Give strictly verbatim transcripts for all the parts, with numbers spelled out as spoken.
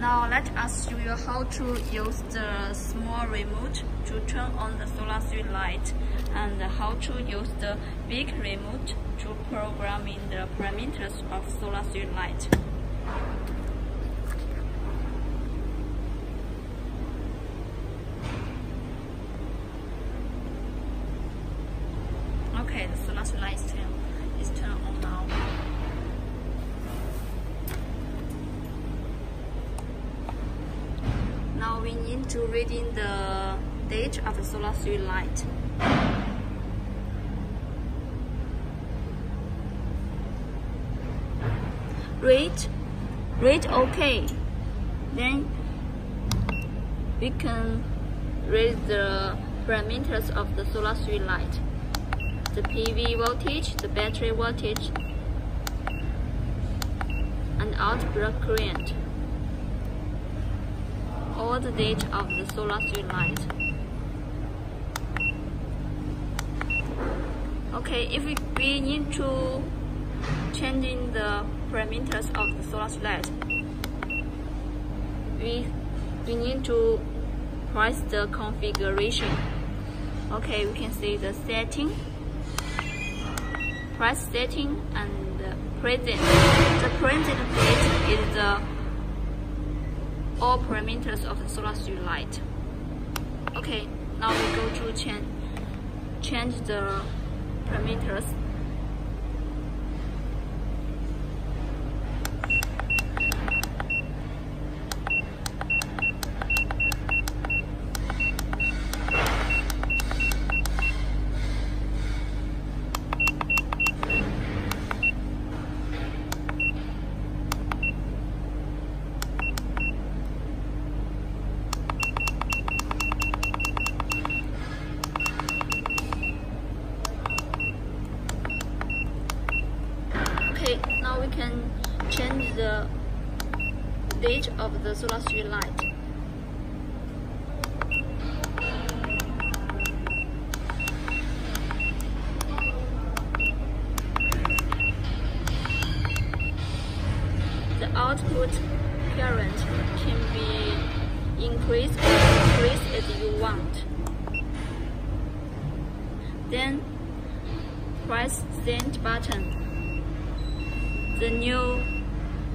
Now let us show you how to use the small remote to turn on the solar street light, and how to use the big remote to program in the parameters of solar street light. Okay, the solar street light is turned, is turned on now. Now we need to read in the date of the solar street light. Read, read OK. Then we can read the parameters of the solar street light. The P V voltage, the battery voltage, and output current. All the data of the solar street light. Okay, if we, we need to change in the parameters of the solar street light, we we need to press the configuration. Okay, we can see the setting. Price setting and present. The present date is the all parameters of the solar street light. Okay, now we go to change change the parameters. Now we can change the date of the solar street light. The output current can be increased or decreased as you want. Then press send button. The new,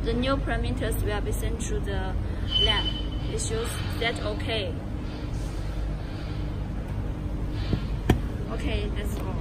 the new parameters will be sent to the lab. It shows that OK. Okay, that's all.